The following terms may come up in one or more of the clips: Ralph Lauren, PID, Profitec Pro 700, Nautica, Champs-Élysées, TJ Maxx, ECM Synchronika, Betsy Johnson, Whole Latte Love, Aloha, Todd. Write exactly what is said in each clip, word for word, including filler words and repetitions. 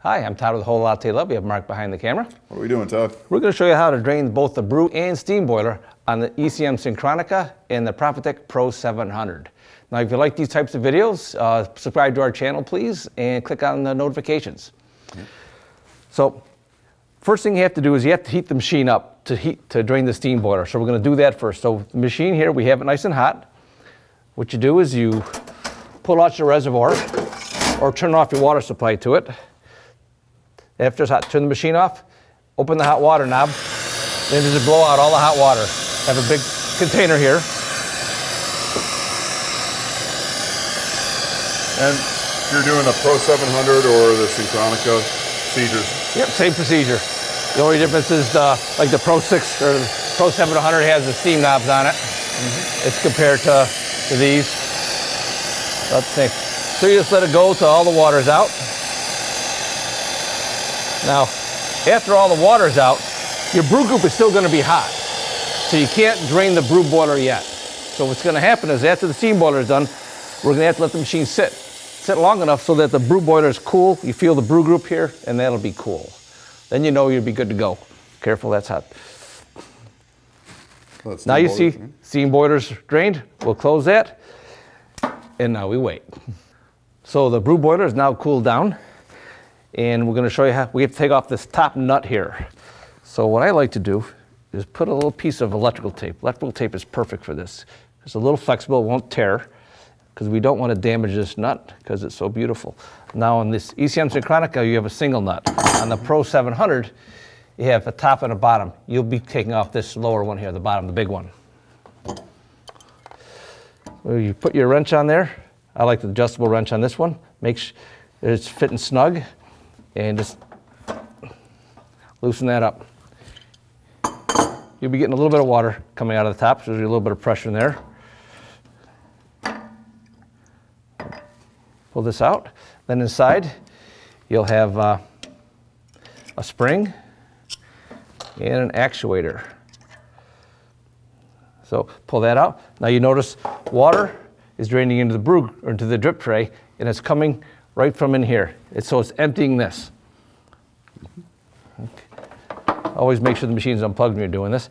Hi, I'm Todd with Whole Latte Love. We have Mark behind the camera. What are we doing, Todd? We're going to show you how to drain both the brew and steam boiler on the E C M Synchronika and the Profitec Pro seven hundred. Now, if you like these types of videos, uh, subscribe to our channel, please, and click on the notifications. Mm-hmm. So, first thing you have to do is you have to heat the machine up to heat to drain the steam boiler. So we're going to do that first. So the machine here, we have it nice and hot. What you do is you pull out your reservoir or turn off your water supply to it. After it's hot, turn the machine off, open the hot water knob, then just blow out all the hot water. Have a big container here. And you're doing the Pro seven hundred or the Synchronika procedures? Yep, same procedure. The only difference is the, like the Pro six or the Pro seven hundred has the steam knobs on it. Mm-hmm. It's compared to, to these. Let's think. So you just let it go till all the water's out. Now, after all the water's out, your brew goop is still going to be hot. So you can't drain the brew boiler yet. So what's going to happen is after the steam boiler is done, we're going to have to let the machine sit. Sit long enough so that the brew boiler is cool. You feel the brew goop here, and that'll be cool. Then you know you'll be good to go. Careful, that's hot. Well, now you see steam boiler's drained. We'll close that, and now we wait. So the brew boiler is now cooled down. And we're going to show you how we have to take off this top nut here. So what I like to do is put a little piece of electrical tape. Electrical tape is perfect for this. It's a little flexible, it won't tear, because we don't want to damage this nut because it's so beautiful. Now on this E C M Synchronika, you have a single nut. On the Pro seven hundred, you have a top and a bottom. You'll be taking off this lower one here, the bottom, the big one. So you put your wrench on there. I like the adjustable wrench on this one. Make sure it's fitting snug. And just loosen that up. You'll be getting a little bit of water coming out of the top, so there's a little bit of pressure in there. Pull this out. Then inside, you'll have uh, a spring and an actuator. So pull that out. Now you notice water is draining into the brew or into the drip tray, and it's coming right from in here. It's, so it's emptying this. Okay. Always make sure the machine's unplugged when you're doing this.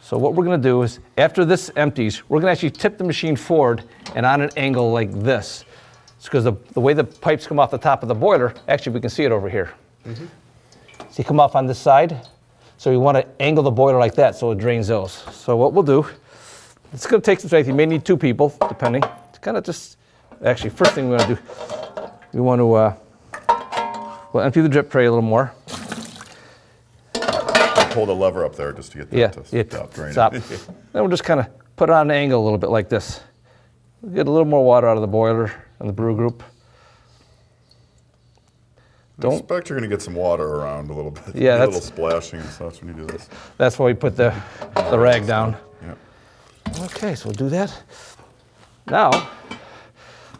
So what we're gonna do is, after this empties, we're gonna actually tip the machine forward and on an angle like this. It's because the, the way the pipes come off the top of the boiler, actually we can see it over here. Mm-hmm. So you come off on this side, so you wanna angle the boiler like that so it drains those. So what we'll do, it's gonna take some strength, you may need two people, depending. It's kinda just, actually first thing we're gonna do, we want to uh, we'll empty the drip tray a little more. Pull the lever up there just to get that yeah, to it, stop draining. Stop. Then we'll just kind of put it on an angle a little bit like this. We'll get a little more water out of the boiler and the brew group. Don't I expect you're going to get some water around a little bit. Yeah, that's, a little splashing and such when you do this. That's why we put the the rag down. Yeah. Okay, so we'll do that. Now,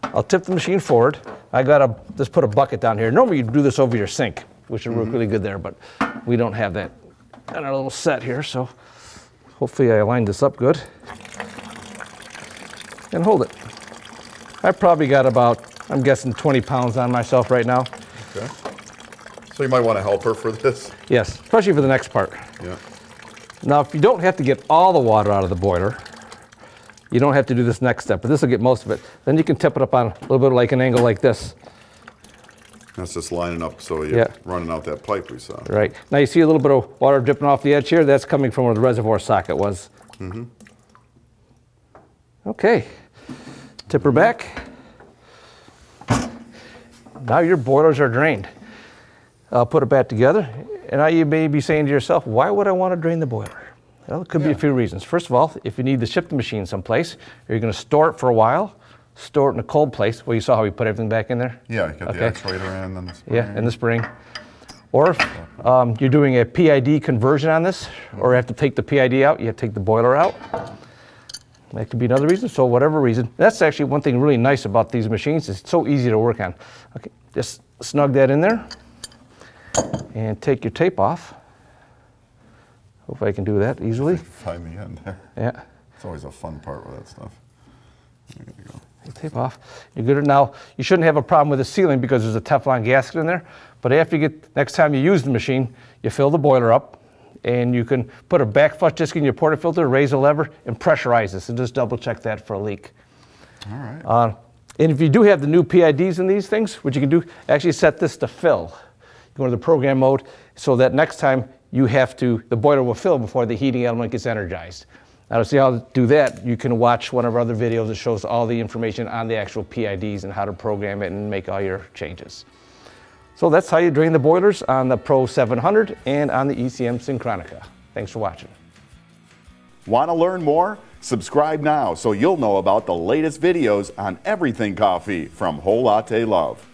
I'll tip the machine forward. I gotta just put a bucket down here. Normally you do this over your sink, which would work really good there, but we don't have that on our little set here, so hopefully I aligned this up good. And hold it. I probably got about, I'm guessing twenty pounds on myself right now. Okay. So you might want to help her for this? Yes, especially for the next part. Yeah. Now if you don't have to get all the water out of the boiler, you don't have to do this next step, but this will get most of it. Then you can tip it up on a little bit like an angle like this. That's just lining up so you're yeah. running out that pipe we saw. Right. Now you see a little bit of water dripping off the edge here. That's coming from where the reservoir socket was. Mm-hmm. Okay. Tip her back. Now your boilers are drained. I'll put it back together. And now you may be saying to yourself, why would I want to drain the boiler? Well, it could yeah. be a few reasons. First of all, if you need to ship the machine someplace, you're going to store it for a while, store it in a cold place. Well, you saw how we put everything back in there? Yeah, you got okay. the actuator in, then the spring. Yeah, in the spring. Or if um, you're doing a P I D conversion on this, or you have to take the P I D out, you have to take the boiler out. That could be another reason. So whatever reason, that's actually one thing really nice about these machines. It's so easy to work on. Okay, just snug that in there and take your tape off. Hope I can do that easily. Find the end there. Yeah. It's always a fun part with that stuff. There you go. Tape off. You're good. Now, you shouldn't have a problem with the sealing because there's a Teflon gasket in there, But after you get, next time you use the machine, you fill the boiler up, and you can put a back flush disc in your portafilter, raise a lever, and pressurize this, and just double check that for a leak. All right. Uh, and if you do have the new P I Ds in these things, what you can do, actually set this to fill. You go into the program mode so that next time you have to, the boiler will fill before the heating element gets energized. Now to see how to do that, you can watch one of our other videos that shows all the information on the actual P I Ds and how to program it and make all your changes. So that's how you drain the boilers on the Pro seven hundred and on the E C M Synchronika. Thanks for watching. Want to learn more? Subscribe now so you'll know about the latest videos on everything coffee from Whole Latte Love.